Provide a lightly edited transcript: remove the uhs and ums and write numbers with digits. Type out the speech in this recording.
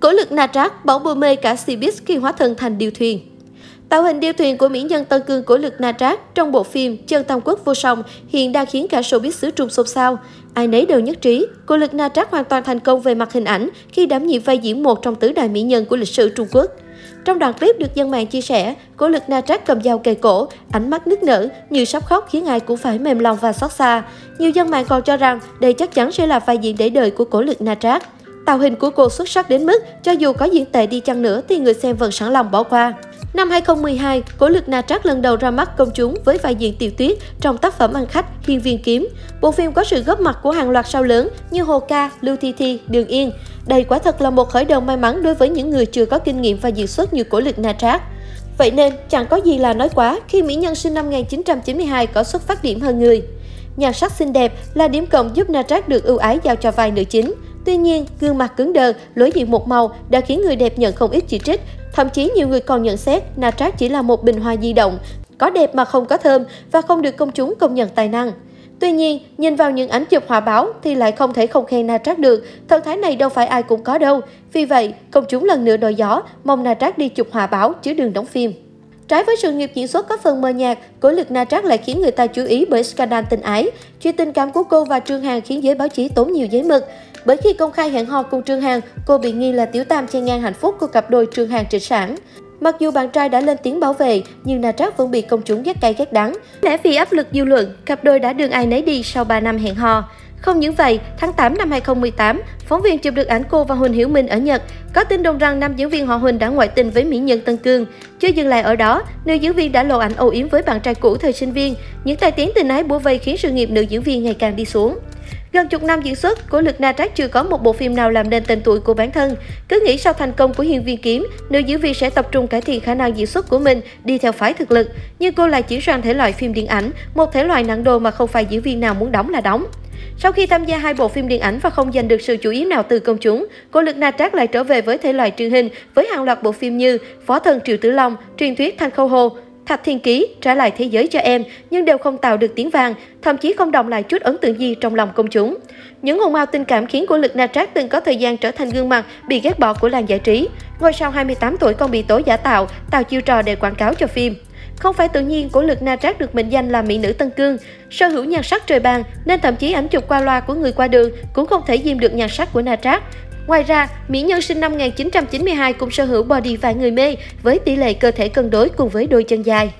Cổ lực Na Trát bỗng bùa mê cả Cbiz khi hóa thân thành điêu thuyền. Tạo hình điêu thuyền của mỹ nhân Tân Cương Cổ lực Na Trát trong bộ phim Chân Tam Quốc Vô Song hiện đang khiến cả showbiz xứ Trung xôn xao. Ai nấy đều nhất trí, Cổ lực Na Trát hoàn toàn thành công về mặt hình ảnh khi đảm nhiệm vai diễn một trong tứ đại mỹ nhân của lịch sử Trung Quốc. Trong đoạn clip được dân mạng chia sẻ, Cổ lực Na Trát cầm dao kề cổ, ánh mắt nức nở, như sắp khóc khiến ai cũng phải mềm lòng và xót xa. Nhiều dân mạng còn cho rằng đây chắc chắn sẽ là vai diễn để đời của Cổ lực Na Trát. Tạo hình của cô xuất sắc đến mức, cho dù có diễn tệ đi chăng nữa thì người xem vẫn sẵn lòng bỏ qua. Năm 2012, Cổ lực Na Trát lần đầu ra mắt công chúng với vai diễn Tiểu Tuyết trong tác phẩm ăn khách Thiên Viên Kiếm. Bộ phim có sự góp mặt của hàng loạt sao lớn như Hồ Ca, Lưu Thi Thi, Đường Yên. Đây quả thật là một khởi đầu may mắn đối với những người chưa có kinh nghiệm và diễn xuất như Cổ lực Na Trát. Vậy nên, chẳng có gì là nói quá khi mỹ nhân sinh năm 1992 có xuất phát điểm hơn người. Nhan sắc xinh đẹp là điểm cộng giúp Na Trát được ưu ái giao cho vai nữ chính. Tuy nhiên, gương mặt cứng đờ, lối diện một màu đã khiến người đẹp nhận không ít chỉ trích. Thậm chí nhiều người còn nhận xét Na Trát chỉ là một bình hoa di động, có đẹp mà không có thơm và không được công chúng công nhận tài năng. Tuy nhiên, nhìn vào những ảnh chụp họa báo thì lại không thể không khen Na Trát được, thần thái này đâu phải ai cũng có đâu. Vì vậy, công chúng lần nữa đòi gió, mong Na Trát đi chụp họa báo chứ đừng đóng phim. Trái với sự nghiệp diễn xuất có phần mờ nhạt, Cổ lực Na Trát lại khiến người ta chú ý bởi scandal tình ái. Chuyện tình cảm của cô và Trương Hàn khiến giới báo chí tốn nhiều giấy mực. Bởi khi công khai hẹn hò cùng Trương Hàn, cô bị nghi là tiểu tam chen ngang hạnh phúc của cặp đôi Trương Hàn Trịnh Sảng. Mặc dù bạn trai đã lên tiếng bảo vệ, nhưng Na Trát vẫn bị công chúng ghét cay ghét đắng. Lẽ vì áp lực dư luận, cặp đôi đã đường ai nấy đi sau 3 năm hẹn hò. Không những vậy, tháng 8 năm 2018, phóng viên chụp được ảnh cô và Huỳnh Hiểu Minh ở Nhật. Có tin đồn rằng nam diễn viên họ Huỳnh đã ngoại tình với mỹ nhân Tân Cương. Chưa dừng lại ở đó, nữ diễn viên đã lộ ảnh âu yếm với bạn trai cũ thời sinh viên. Những tai tiếng tình ái bủa vây khiến sự nghiệp nữ diễn viên ngày càng đi xuống. Gần chục năm diễn xuất, Cổ lực Na Trát chưa có một bộ phim nào làm nên tên tuổi của bản thân. Cứ nghĩ sau thành công của Hiên Viên Kiếm, nữ diễn viên sẽ tập trung cải thiện khả năng diễn xuất của mình, đi theo phái thực lực. Nhưng cô lại chuyển sang thể loại phim điện ảnh, một thể loại nặng đồ mà không phải diễn viên nào muốn đóng là đóng. Sau khi tham gia hai bộ phim điện ảnh và không giành được sự chú ý nào từ công chúng, Cổ lực Na Trát lại trở về với thể loại truyền hình với hàng loạt bộ phim như Phó Thần Triệu Tử Long, Truyền Thuyết Thanh Khâu Hồ, Thạch Thiên Ký Trả Lại Thế Giới Cho Em, nhưng đều không tạo được tiếng vàng, thậm chí không đọng lại chút ấn tượng gì trong lòng công chúng. Những hôn mau tình cảm khiến Cổ lực Na Trát từng có thời gian trở thành gương mặt bị ghét bỏ của làng giải trí. Ngôi sao 28 tuổi còn bị tố giả tạo, tạo chiêu trò để quảng cáo cho phim. Không phải tự nhiên Cổ lực Na Trát được mệnh danh là mỹ nữ Tân Cương, sở hữu nhan sắc trời ban nên thậm chí ảnh chụp qua loa của người qua đường cũng không thể diêm được nhan sắc của Na Trát. Ngoài ra, mỹ nhân sinh năm 1992 cũng sở hữu body và người mê với tỷ lệ cơ thể cân đối cùng với đôi chân dài.